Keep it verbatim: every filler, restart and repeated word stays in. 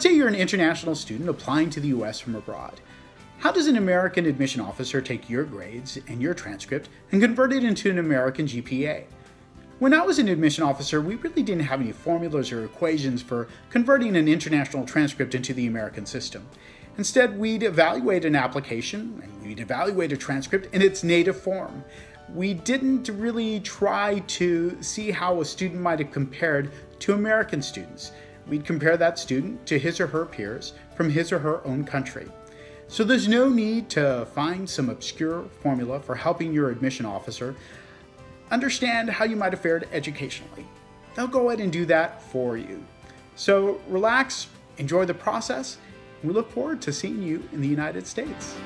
Let's say you're an international student applying to the U S from abroad. How does an American admission officer take your grades and your transcript and convert it into an American G P A? When I was an admission officer, we really didn't have any formulas or equations for converting an international transcript into the American system. Instead, we'd evaluate an application, and we'd evaluate a transcript in its native form. We didn't really try to see how a student might have compared to American students. We'd compare that student to his or her peers from his or her own country. So there's no need to find some obscure formula for helping your admission officer understand how you might have fared educationally. They'll go ahead and do that for you. So relax, enjoy the process, and we look forward to seeing you in the United States.